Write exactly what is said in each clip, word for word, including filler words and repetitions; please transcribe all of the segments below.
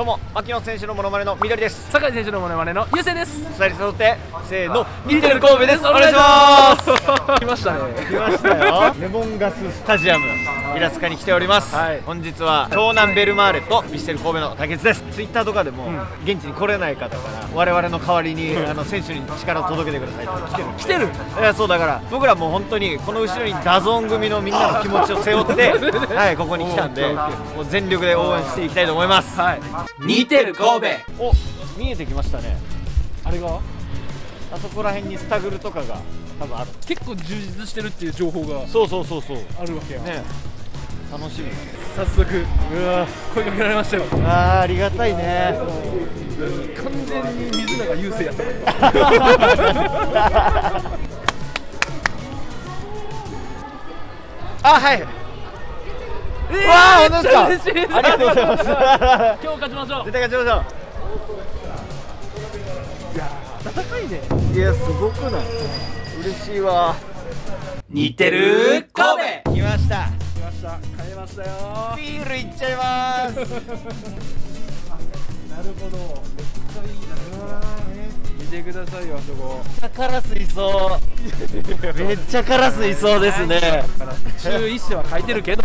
どうも、牧野選手のモノマネの緑です。酒井選手のモノマネの優勢です。二人で揃って、せーの、見てる神戸です。お願いします。来ましたね。来ましたよ。レモンガススタジアム、平塚に来ております。はい、本日は湘南ベルマーレとヴィッセル神戸の対決です。ツイッターとかでも、うん、現地に来れない方から、我々の代わりに、あの選手に力を届けてくださいって来てる。来てる。いや、そうだから、僕らもう本当に、この後ろにダゾーン組のみんなの気持ちを背負って。はい、ここに来たんで、もう全力で応援していきたいと思います。はい。見てる神戸、お、見えてきましたね。あれがあそこら辺にスタグルとかが多分ある。結構充実してるっていう情報が、そうそうそうそう、あるわけよね。楽しみだね。早速うわ声かけられましたよ。あー、ありがたいね。完全に水永優勢やったあ、はい、わあ、本当ですか。ありがとうございます。今日勝ちましょう。絶対勝ちましょう。いや、戦いね。いや、すごくない。嬉しいわ。似てる神戸。来ました。来ました。買いましたよ。ビールいっちゃいます。なるほど。めっちゃいいな。見てくださいよ、あそこ。めっちゃカラスいそう。めっちゃカラスいそうですね。注意しては書いてるけど。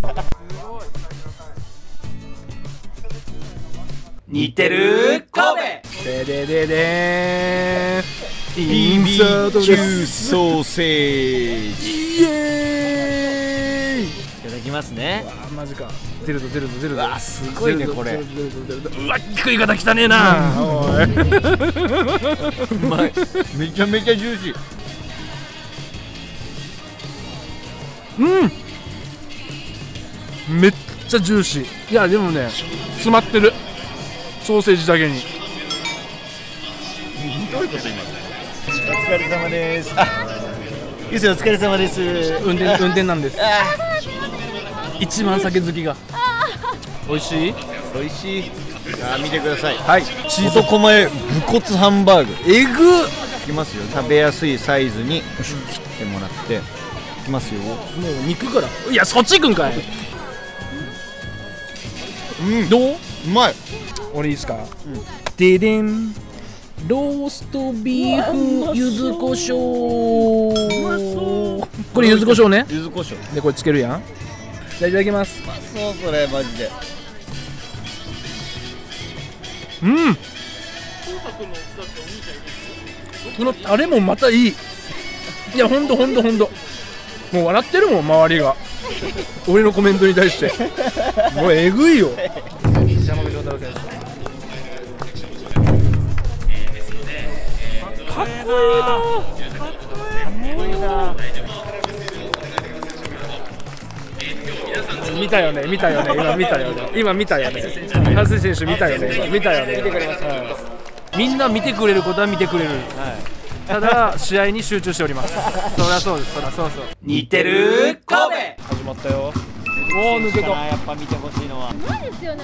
似てる神戸。ででででーん。インサートです。ソーセージ。イエーイ。いただきますね。わあ、マジか。ゼルドゼルドゼルド。わあ、すごいねこれ。うわ、食い方汚ねえな。うまい。めちゃめちゃジューシー。うん。めっちゃジューシー。いやでもね、詰まってる。ソーセージだけに。どういうこと今。お疲れ様です。あ、ゆうせいお疲れ様です。運転運転なんです。一番酒好きが。美味しい。美味しい。あ、見てください。はい。チーズこまえ武骨ハンバーグ。えぐ。いきますよ。食べやすいサイズに切ってもらって。いきますよ。もう肉から。いや、そっち行くんかい。うん。どう？うまい。俺いいですか。ででん、ローストビーフ柚子胡椒。これ柚子胡椒ね。柚子胡椒でこれつけるやん。じゃあいただきます。うまそうそれマジで。うん。このタレもまたいい。いや、ほんとほんとほんと。もう笑ってるもん周りが。俺のコメントに対して。もうえぐいよ。山口太郎選手。かっこいいな。かっこいいな。見たよね、見たよね、今見たよね、今見たよね。ハス選手見たよね、見たよね。みんな見てくれることは見てくれる。ただ試合に集中しております。そりゃそうです、そりゃそうそう。似てる神戸。始まったよ。おお、抜けた。やっぱ見てほしいのは。うまいですよね。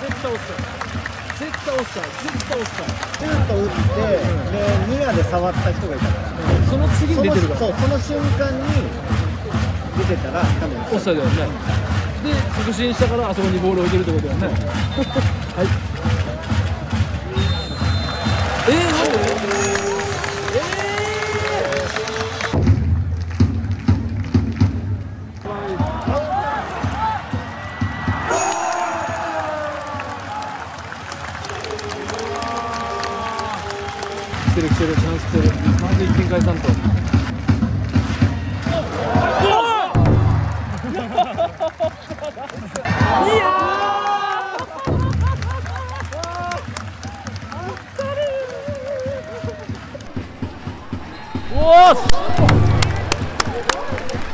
絶対落ちた、絶対落ちた、絶対落ちた、絶対落ちて、で、ミラでさ、触った人がいたから、その次に出てるから、そう、その瞬間に出てたら、多分落ちただよね。で、確信したから、あそこにボールを置いてるってことだよね。はい。ええ、ええ。来てる来てる、チャンス来てる。まずいっけん返さんと。いやー。お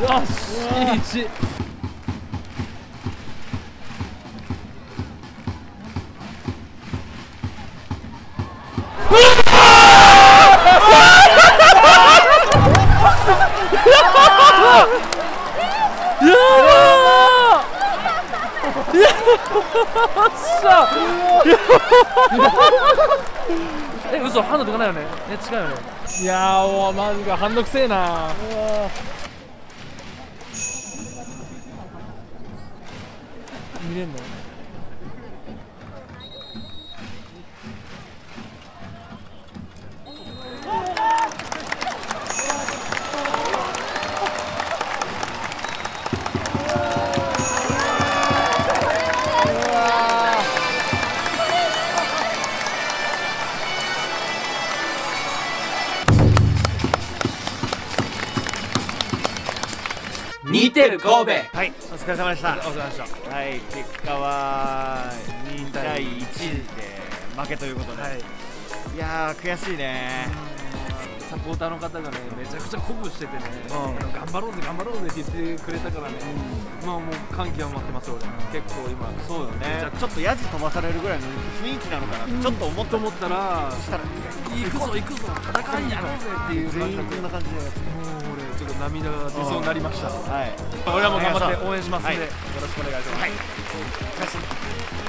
お。よし。いち。Yeah! え、嘘、ハンドとかないよね。え、違うよね。いやー、おー、マジか、ハンドくせえなー。見れんのよね。似てる神戸、はい、お疲れ様でした。お疲れ様でした。はい、結果はにたいいちで負けということで、はい、いやー悔しいね。サポーターの方がね、めちゃくちゃ鼓舞しててね、うん、頑張ろうぜ頑張ろうぜって言ってくれたからね、うん、まあもう感極まってます俺。結構今そうよね。じゃちょっとヤジ飛ばされるぐらいの雰囲気なのかなって、うん、ちょっと思って思ったら、そしたら行くぞ行くぞ戦いやろうぜっていう全員こんな感じで。ちょっと涙が出そうになりました。はい。俺らも頑張って応援しますので、よろしくお願いします。はい。